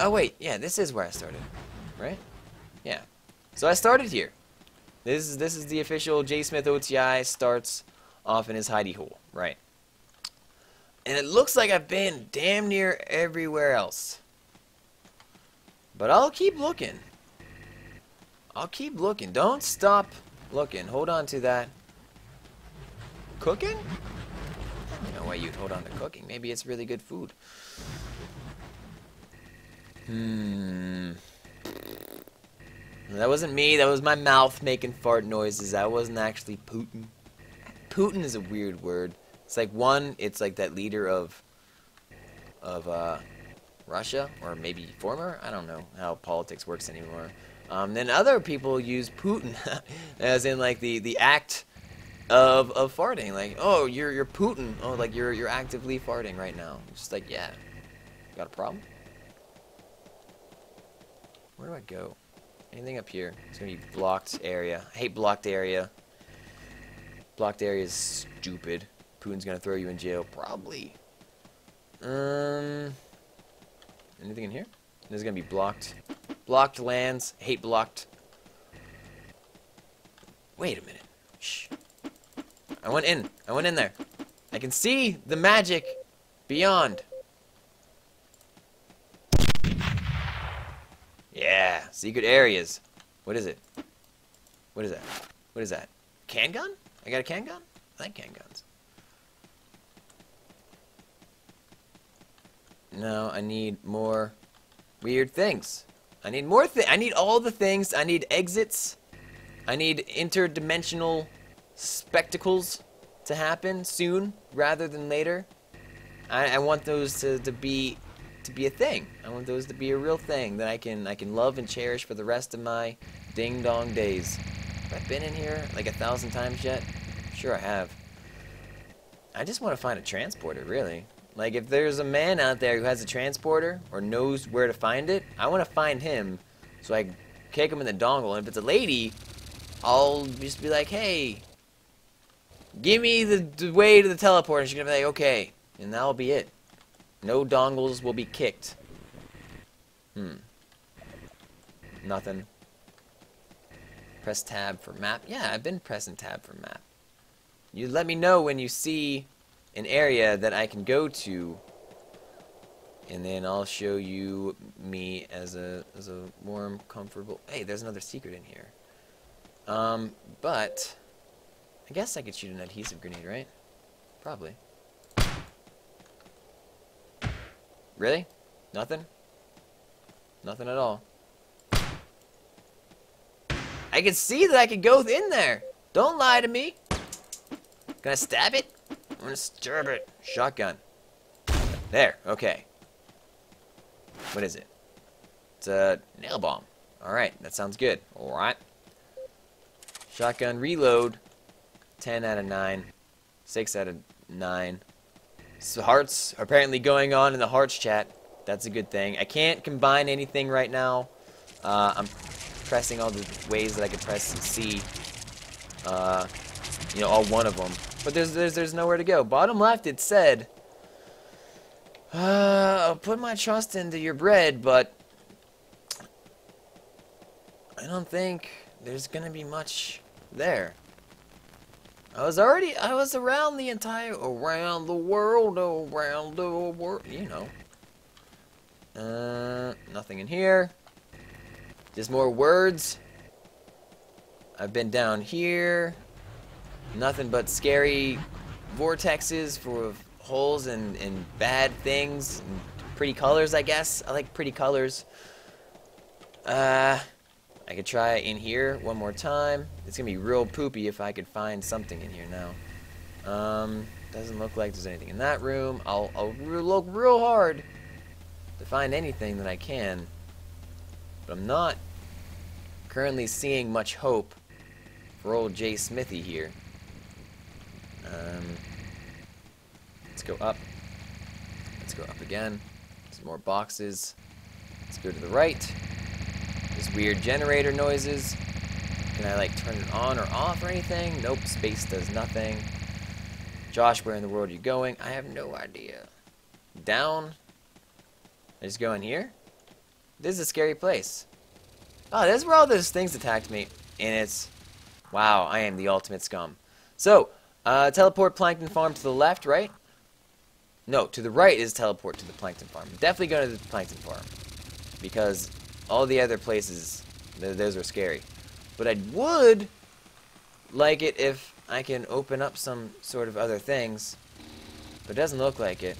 Oh wait, yeah, this is where I started, right? Yeah. So I started here. This is this is the official JSmithOTI starts off in his hidey hole, right? And it looks like I've been damn near everywhere else. But I'll keep looking. I'll keep looking. Don't stop looking. Hold on to that. Cooking? No way you'd hold on to cooking. Maybe it's really good food. Hmm. That wasn't me. That was my mouth making fart noises. I wasn't actually Putin. Putin is a weird word. It's like one, it's like that leader of of uh, Russia, or maybe former. I don't know how politics works anymore. Um, then other people use Putin as in like the the act Of, of farting, like, oh, you're you're Putin, oh, like you're you're actively farting right now. It's just like, yeah, got a problem? Where do I go? Anything up here? It's gonna be blocked area. I hate blocked area. Blocked area is stupid. Putin's gonna throw you in jail, probably. Um, anything in here? This is gonna be blocked. Blocked lands. I hate blocked. Wait a minute. Shh. I went in. I went in there. I can see the magic beyond. Yeah, secret areas. What is it? What is that? What is that? Can gun? I got a can gun? I like can guns. No, I need more weird things. I need more things. I need all the things. I need exits. I need interdimensional spectacles to happen soon rather than later. I, I want those to, to be to be a thing. I want those to be a real thing that I can I can love and cherish for the rest of my ding dong days. Have I been in here like a thousand times yet? Sure I have. I just want to find a transporter, really. Like if there's a man out there who has a transporter or knows where to find it, I want to find him so I can kick him in the dongle. And if it's a lady, I'll just be like, hey, give me the, the way to the teleport, and she's gonna be like, okay, and that'll be it. No dongles will be kicked. Hmm. Nothing. Press tab for map. Yeah, I've been pressing tab for map. You let me know when you see an area that I can go to, and then I'll show you me as a as a warm, comfortable. Hey, there's another secret in here. Um, but I guess I could shoot an adhesive grenade, right? Probably. Really? Nothing? Nothing at all. I can see that I could go in there! Don't lie to me! Can I stab it? I'm gonna stab it. Shotgun. There, okay. What is it? It's a nail bomb. Alright, that sounds good. Alright. Shotgun reload. ten out of nine, six out of nine. So hearts are apparently going on in the hearts chat. That's a good thing. I can't combine anything right now. Uh, I'm pressing all the ways that I could press and see, uh, you know, all one of them. But there's there's, there's nowhere to go. Bottom left, it said, uh, I'll put my trust into your bread, but I don't think there's going to be much there. I was already, I was around the entire, around the world, around the world, you know. Uh, nothing in here. Just more words. I've been down here. Nothing but scary vortexes full of holes and, and bad things. And pretty colors, I guess. I like pretty colors. Uh... I could try in here one more time. It's gonna be real poopy if I could find something in here now. Um, doesn't look like there's anything in that room. I'll, I'll look real hard to find anything that I can. But I'm not currently seeing much hope for old JSmithOTI here. Um, let's go up. Let's go up again. Some more boxes. Let's go to the right. There's weird generator noises. Can I, like, turn it on or off or anything? Nope, space does nothing. Josh, where in the world are you going? I have no idea. Down. I just go in here? This is a scary place. Oh, this is where all those things attacked me. And it's... wow, I am the ultimate scum. So, uh, teleport plankton farm to the left, right? No, to the right is teleport to the plankton farm. Definitely go to the plankton farm. Because all the other places, th those are scary. But I would like it if I can open up some sort of other things. But it doesn't look like it.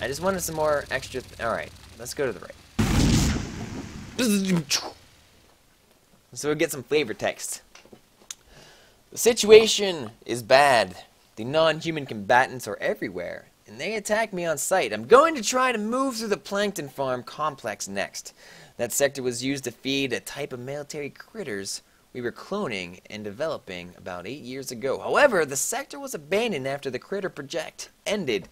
I just wanted some more extra... Alright, let's go to the right. So we'll get some flavor text. The situation is bad. The non-human combatants are everywhere, and they attack me on sight. I'm going to try to move through the plankton farm complex next. That sector was used to feed a type of military critters we were cloning and developing about eight years ago. However, the sector was abandoned after the critter project ended.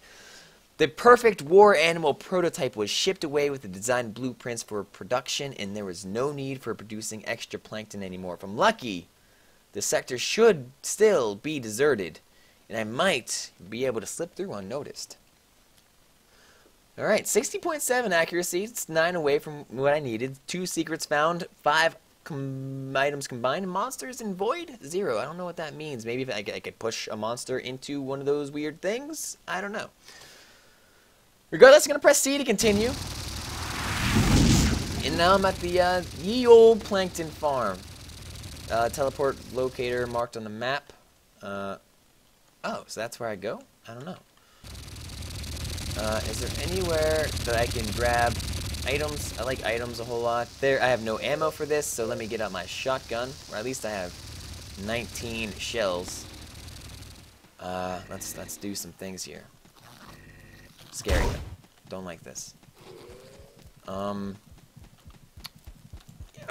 The perfect war animal prototype was shipped away with the design blueprints for production, and there was no need for producing extra plankton anymore. If I'm lucky, the sector should still be deserted, and I might be able to slip through unnoticed. Alright, sixty point seven accuracy, it's nine away from what I needed, two secrets found, five com items combined, monsters in void, zero. I don't know what that means. Maybe if I, I could push a monster into one of those weird things? I don't know. Regardless, I'm going to press C to continue. And now I'm at the uh, ye old plankton farm. Uh, teleport locator marked on the map. Uh, oh, so that's where I go? I don't know. Uh, is there anywhere that I can grab items? I like items a whole lot. There, I have no ammo for this, so let me get out my shotgun. Or at least I have nineteen shells. Uh, let's, let's do some things here. Scary. Don't like this. Um.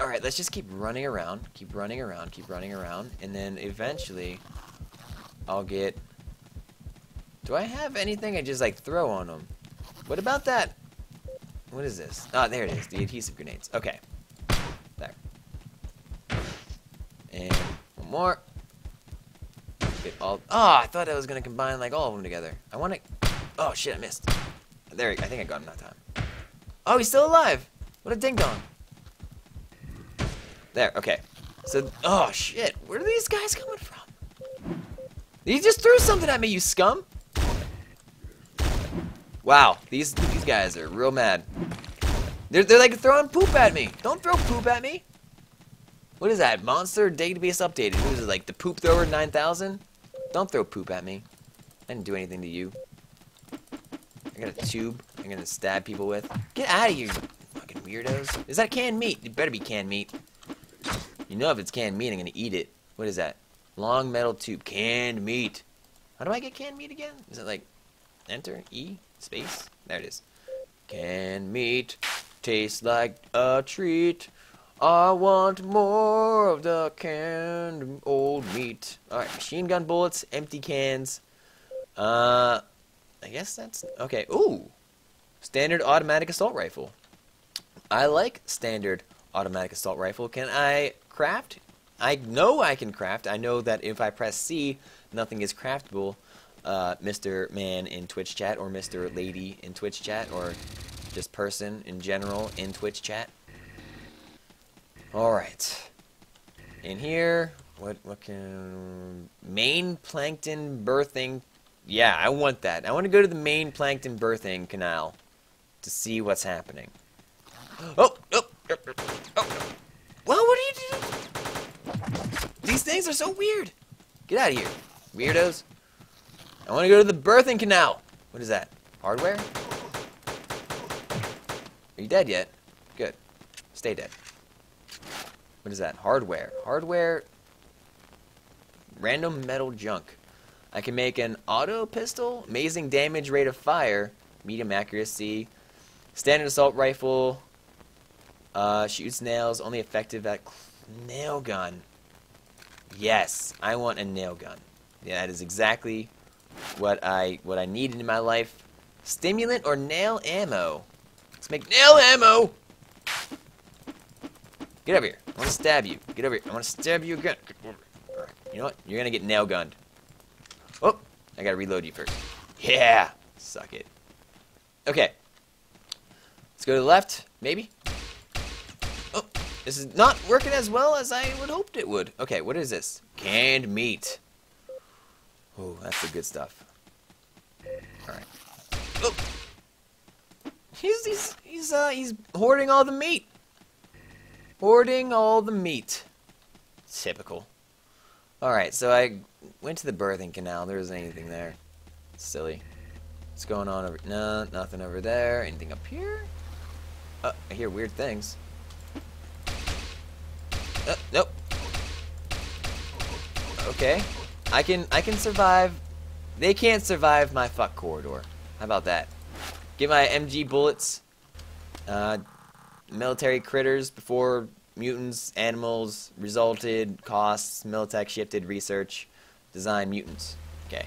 Alright, let's just keep running around. Keep running around. Keep running around. And then eventually, I'll get... do I have anything I just, like, throw on them? What about that? What is this? Ah, there it is. The adhesive grenades. Okay. There. And one more. Get all... ah, oh, I thought I was going to combine, like, all of them together. I want to... oh, shit, I missed. There, I think I got him that time. Oh, he's still alive. What a ding-dong. There, okay. So, oh, shit. Where are these guys coming from? You just threw something at me, you scum. Wow, these these guys are real mad. They're, they're like throwing poop at me. Don't throw poop at me. What is that? Monster database updated. What is it, like the poop thrower nine thousand? Don't throw poop at me. I didn't do anything to you. I got a tube I'm going to stab people with. Get out of here, you fucking weirdos. Is that canned meat? It better be canned meat. You know if it's canned meat, I'm going to eat it. What is that? Long metal tube. Canned meat. How do I get canned meat again? Is it like enter, E? Space? There it is. Canned meat tastes like a treat. I want more of the canned old meat. Alright, machine gun bullets, empty cans. Uh, I guess that's... okay, ooh! Standard automatic assault rifle. I like standard automatic assault rifle. Can I craft? I know I can craft. I know that if I press C, nothing is craftable. Uh, Mister Man in Twitch chat, or Mister Lady in Twitch chat, or just person in general in Twitch chat. Alright. In here, what, what can... main plankton birthing... yeah, I want that. I want to go to the main plankton birthing canal to see what's happening. Oh! Oh! Oh! Oh. Well, what are you doing? These things are so weird! Get out of here, weirdos. I want to go to the birthing canal. What is that? Hardware? Are you dead yet? Good. Stay dead. What is that? Hardware. Hardware. Random metal junk. I can make an auto pistol, amazing damage, rate of fire, medium accuracy, standard assault rifle, uh, shoots nails, only effective at nail gun. Yes, I want a nail gun. Yeah, that is exactly what I what I needed in my life. Stimulant or nail ammo? Let's make nail ammo. Get over here. I want to stab you. Get over here. I want to stab you again. You know what? You're gonna get nail gunned. Oh, I gotta reload you first. Yeah, suck it. Okay, let's go to the left, maybe. Oh, this is not working as well as I would hoped it would. Okay, what is this? Canned meat. Oh, that's the good stuff. All right. Oh, he's he's he's uh he's hoarding all the meat. Hoarding all the meat. Typical. All right, so I went to the birthing canal. There isn't anything there. Silly. What's going on over? No, nothing over there. Anything up here? Uh, I hear weird things. Uh, nope. Okay, I can I can survive. They can't survive my fuck corridor. How about that? Get my M G bullets. Uh, military critters before. Mutants, animals, resulted, costs, Militech shifted, research, design, mutants. Okay.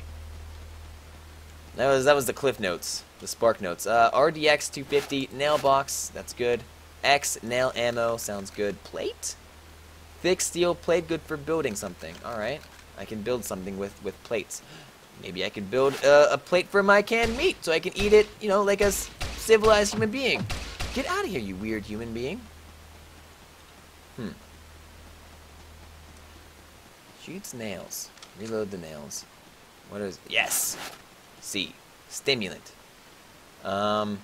That was that was the cliff notes, the spark notes. Uh, R D X two fifty, nail box, that's good. X, nail ammo, sounds good. Plate? Thick steel plate, good for building something. Alright, I can build something with, with plates. Maybe I could build a, a plate for my canned meat so I can eat it, you know, like a civilized human being. Get out of here, you weird human being. Hmm. Shoots nails. Reload the nails. What is... Yes! C. Stimulant. Um,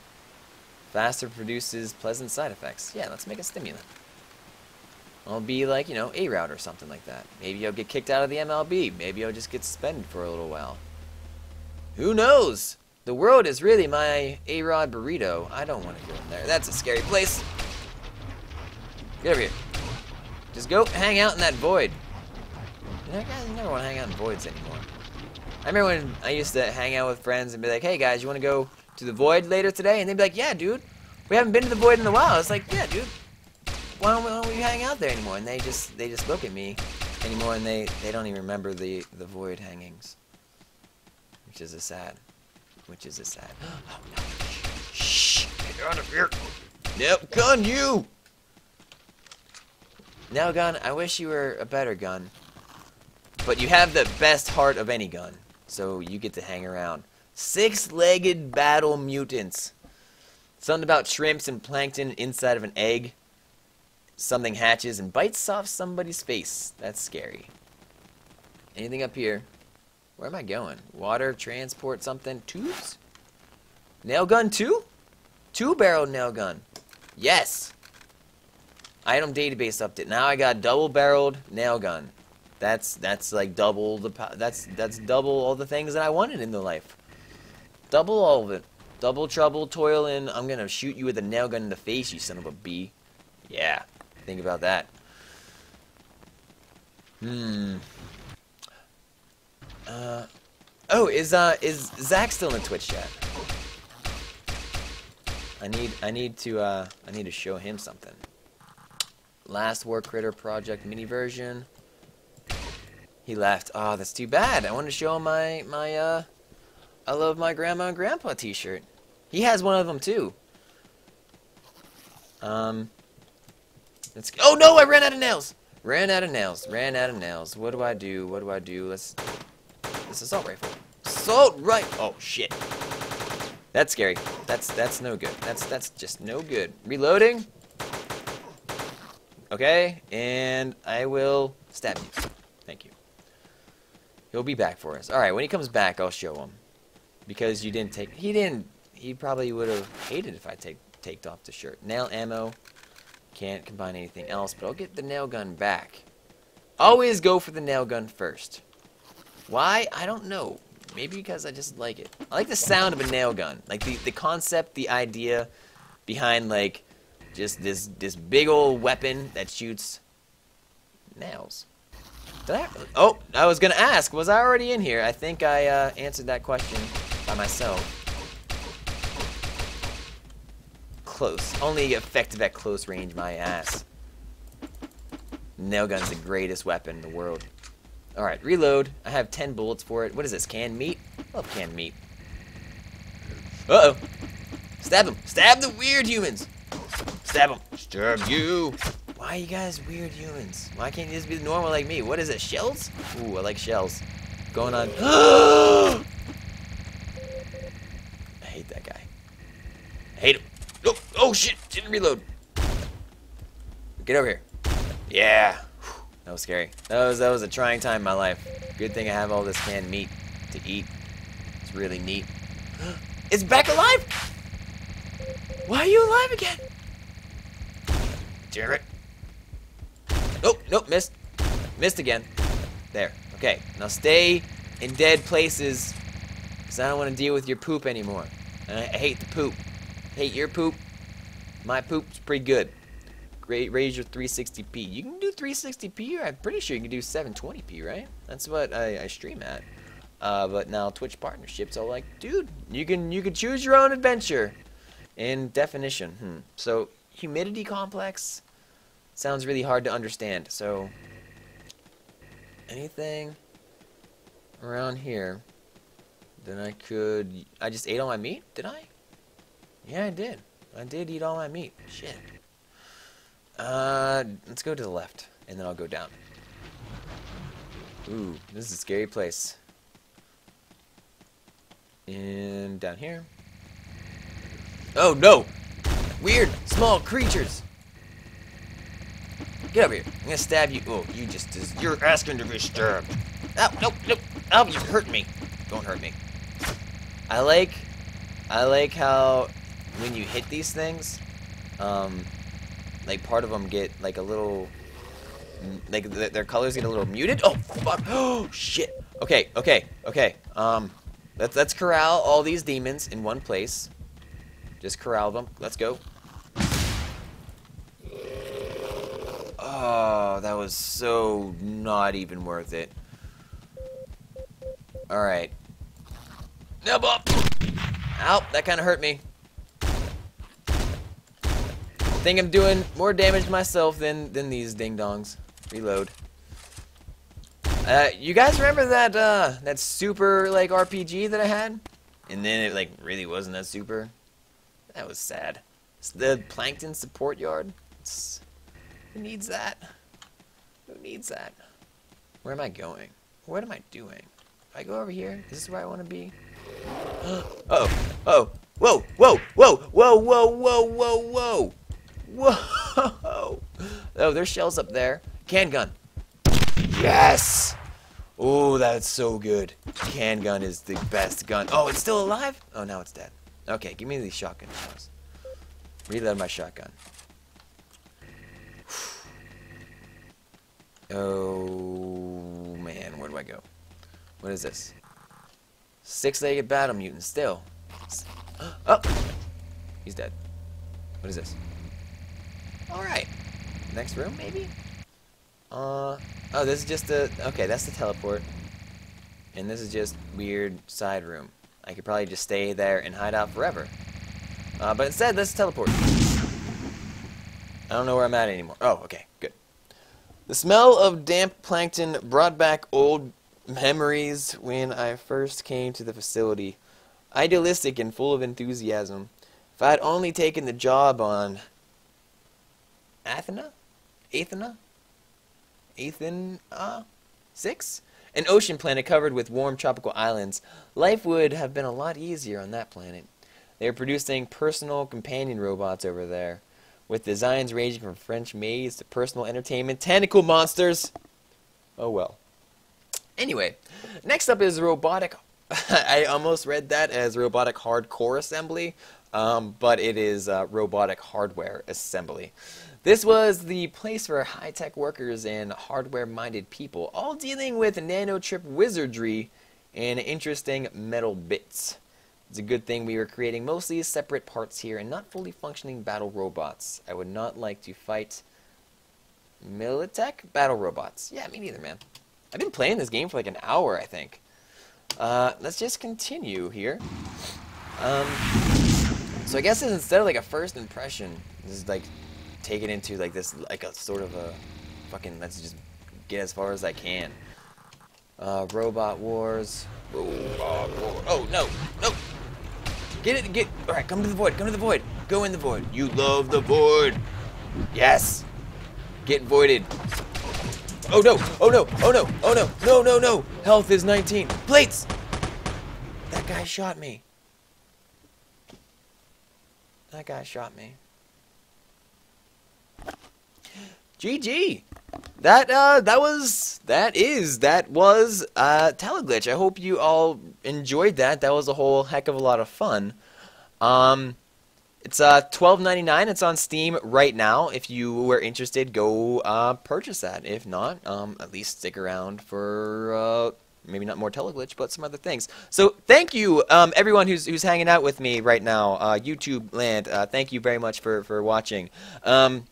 faster produces pleasant side effects. Yeah, let's make a stimulant. I'll be like, you know, A-Route or something like that. Maybe I'll get kicked out of the M L B. Maybe I'll just get suspended for a little while. Who knows? The world is really my A-Rod burrito. I don't want to go in there. That's a scary place. Get over here. Just go hang out in that void. You know, guys, I never want to hang out in voids anymore. I remember when I used to hang out with friends and be like, hey guys, you want to go to the void later today? And they'd be like, yeah, dude. We haven't been to the void in a while. It's like, yeah, dude. Why don't, why don't we hang out there anymore? And they just they just look at me anymore, and they, they don't even remember the, the void hangings. Which is a sad. Which is a sad. Oh, no. Shh. Get out of here. Nope. Gun you. Now, gun, I wish you were a better gun, but you have the best heart of any gun, so you get to hang around. Six-legged battle mutants. Something about shrimps and plankton inside of an egg. Something hatches and bites off somebody's face. That's scary. Anything up here? Where am I going? Water, transport, something? Tubes? Nail gun, too? Two-barreled nail gun. Yes! Item database update. Now I got double-barreled nail gun. That's that's like double the that's that's double all the things that I wanted in the life. Double all of it. Double trouble, toil, and I'm gonna shoot you with a nail gun in the face, you son of a bee. Yeah, think about that. Hmm. Uh. Oh, is uh is Zach still in the Twitch chat? I need I need to uh I need to show him something. Last War Critter Project mini version. He left. Oh, that's too bad. I wanted to show him my, my uh, I love my grandma and grandpa t-shirt. He has one of them too. Um, let's, oh no, I ran out of nails. Ran out of nails, ran out of nails. What do I do, what do I do? Let's, this assault rifle. Assault rifle, oh shit. That's scary. That's, that's no good. That's, that's just no good. Reloading. Okay, and I will stab you. Thank you. He'll be back for us. All right, when he comes back, I'll show him. Because you didn't take... He didn't... He probably would have hated if I take, taked off the shirt. Nail ammo. Can't combine anything else, but I'll get the nail gun back. Always go for the nail gun first. Why? I don't know. Maybe because I just like it. I like the sound of a nail gun. Like, the, the concept, the idea behind, like... Just this this big old weapon that shoots nails. that, oh, I was gonna ask, was I already in here? I think I uh, answered that question by myself. Close. Only effective at close range, my ass. Nail gun's the greatest weapon in the world. Alright, reload. I have ten bullets for it. What is this, canned meat? I love canned meat. Uh-oh. Stab him. Stab the weird humans. Stab him. Stab you. Why are you guys weird humans? Why can't you just be normal like me? What is it, shells? Ooh, I like shells. Going on. I hate that guy. I hate him. Oh, oh shit, didn't reload. Get over here. Yeah. Whew, that was scary. That was, that was a trying time in my life. Good thing I have all this canned meat to eat. It's really neat. It's back alive! Why are you alive again? Damn it. Nope, nope, missed. Missed again. There, okay. Now stay in dead places because I don't want to deal with your poop anymore. And I, I hate the poop. Hate your poop. My poop's pretty good. Great, raise your three sixty p. You can do three sixty p, or I'm pretty sure you can do seven twenty p, right? That's what I, I stream at. Uh, but now Twitch partnerships are like, dude, you can you can choose your own adventure. In definition, hmm. So humidity complex sounds really hard to understand. So anything around here, then I could. I just ate all my meat, did I? Yeah, I did. I did eat all my meat. Shit. Uh, let's go to the left, and then I'll go down. Ooh, this is a scary place. And down here. Oh, no! Weird, small creatures! Get over here. I'm gonna stab you. Oh, you just... just you're asking to be stabbed. Ow, nope, nope. Ow, you hurt me. Don't hurt me. I like... I like how... when you hit these things, um, like part of them get like a little, like th their colors get a little muted. Oh fuck! Oh shit! Okay, okay, okay. Um, let's let's corral all these demons in one place. Just corral them. Let's go. Oh, that was so not even worth it. All right. Now, Bob. Ow! That kind of hurt me. I think I'm doing more damage myself than than these ding-dongs. Reload. Uh, you guys remember that uh, that super like R P G that I had? And then it like really wasn't that super. That was sad. It's the plankton support yard. It's, who needs that? Who needs that? Where am I going? What am I doing? If I go over here, is this where I want to be? uh oh, oh, whoa, whoa, whoa, whoa, whoa, whoa, whoa, whoa. Whoa! Oh, there's shells up there. Can gun. Yes! Oh, that's so good. Can gun is the best gun. Oh, it's still alive? Oh, now it's dead. Okay, give me these shotgun shells. Reload my shotgun. Oh, man. Where do I go? What is this? Six-legged battle mutant still. Oh! He's dead. What is this? Alright. Next room, maybe? Uh, oh, this is just a... Okay, that's the teleport. And this is just weird side room. I could probably just stay there and hide out forever. Uh, but instead, let's teleport. I don't know where I'm at anymore. Oh, okay, good. The smell of damp plankton brought back old memories when I first came to the facility. Idealistic and full of enthusiasm. If I had only taken the job on... Athena? Athena? Athena? Six? An ocean planet covered with warm tropical islands. Life would have been a lot easier on that planet. They are producing personal companion robots over there, with designs ranging from French maids to personal entertainment tentacle monsters! Oh well. Anyway, next up is robotic... I almost read that as robotic hardcore assembly, um, but it is uh, robotic hardware assembly. This was the place for high-tech workers and hardware-minded people, all dealing with nanochip wizardry and interesting metal bits. It's a good thing we were creating mostly separate parts here and not fully functioning battle robots. I would not like to fight Militech battle robots. Yeah, me neither, man. I've been playing this game for like an hour, I think. Uh, let's just continue here. Um, so I guess instead of like a first impression, this is like taken into like this, like a sort of a fucking, let's just get as far as I can. Uh, Robot Wars. Robot Wars. Oh, no, no. Get it, get, all right, come to the void, come to the void. Go in the void. You love the void. Yes. Get voided. Oh no! Oh no! Oh no! Oh no! No! No! No! Health is nineteen. Plates. That guy shot me. That guy shot me. G G. That uh, that was that is that was uh, Teleglitch. I hope you all enjoyed that. That was a whole heck of a lot of fun. Um. It's uh, twelve ninety-nine. It's on Steam right now. If you were interested, go uh, purchase that. If not, um, at least stick around for uh, maybe not more Teleglitch, but some other things. So thank you, um, everyone who's who's hanging out with me right now, uh, YouTube land. Uh, thank you very much for for watching. Um,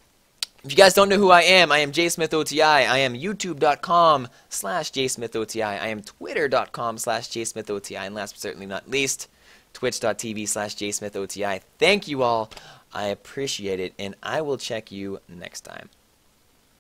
if you guys don't know who I am, I am JSmithOTI. I am YouTube dot com slash JSmithOTI. I am Twitter dot com slash JSmithOTI. And last but certainly not least, Twitch dot T V slash JSmithOTI. Thank you all. I appreciate it, and I will check you next time.